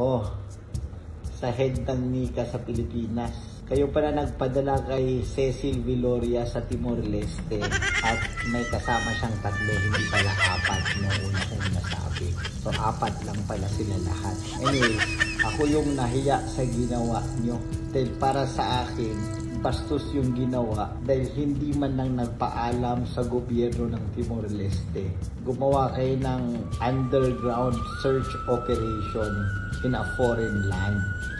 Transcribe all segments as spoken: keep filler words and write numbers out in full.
Oh, sa head ng Nika sa Pilipinas. Kayo pala nagpadala kay Cecil Villoria sa Timor-Leste at may kasama siyang tatlo, hindi pala apat na una kong nasabi. So, apat lang pala sila lahat. Anyway, ako yung nahiya sa ginawa nyo. Dahil para sa akin, bastos yung ginawa dahil hindi man lang nagpaalam sa gobyerno ng Timor-Leste. Gumawa kayo ng underground search operation in a foreign land.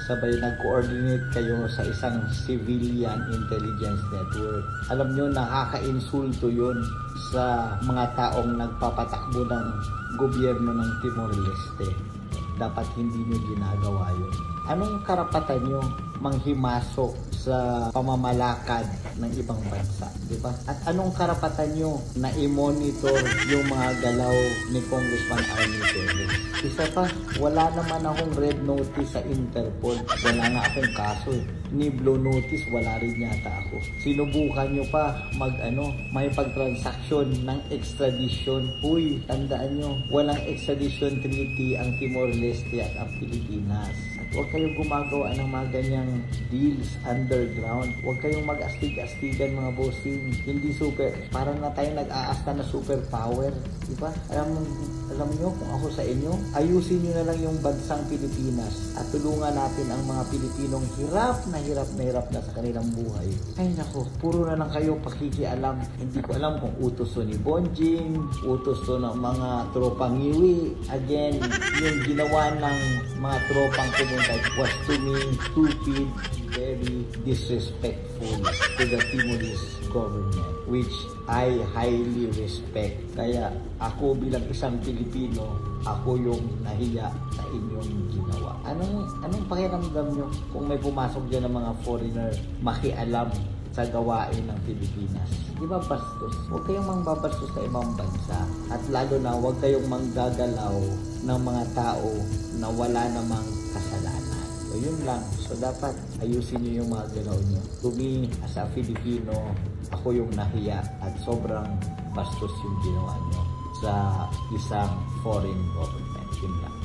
Sabay nag-coordinate kayo sa isang civilian intelligence network. Alam nyo, nakaka-insulto yun sa mga taong nagpapatakbo ng gobyerno ng Timor-Leste. Dapat hindi nyo ginagawa yun. Anong karapatan nyo manghimasok sa pamamalakad ng ibang bansa, di ba? At anong karapatan nyo na i-monitor yung mga galaw ni Congressman Teves? Isa pa, wala naman akong red notice sa Interpol. Wala nga akong kaso eh. Ni Blue Notice, wala rin yata ako. Sinubukan nyo pa mag ano, may pagtransaksyon ng extradition. Uy, tandaan nyo, walang extradition treaty ang Timor-Leste at ang Pilipinas. Huwag kayong gumagawa ng mga ganyang deals underground. Huwag kayong mag-astig-astigan, mga bossing. Hindi super. Parang na tayo nag-aasta na superpower. Diba? Alam, alam nyo, kung ako sa inyo, ayusin nyo na lang yung bansang Pilipinas at tulungan natin ang mga Pilipinong hirap na hirap na hirap na sa kanilang buhay. Ay nako, puro na lang kayo pakikialam. Hindi ko alam kung utos to ni Bonjim, utos to ng mga tropang iwi. Again, yung ginawa ng mga tropang kumunta was to me stupid, very disrespectful to the Timorese government, which I highly respect. Kaya ako bilang isang Pilipino, ako yung nahiya sa inyong ginawa. Anong, anong pakiramdam nyo kung may pumasok dyan ng mga foreigner makialam sa gawain ng Pilipinas? Di ba bastos? Huwag kayong mangbabastos sa ibang bansa. At lalo na huwag kayong manggagalaw ng mga tao na wala namang kasalanan. So yun lang. So dapat ayusin nyo yung mga galaw nyo. To me, as a Filipino, ako yung nahiya at sobrang bastos yung ginawa nyo sa isang foreign government. Yun lang.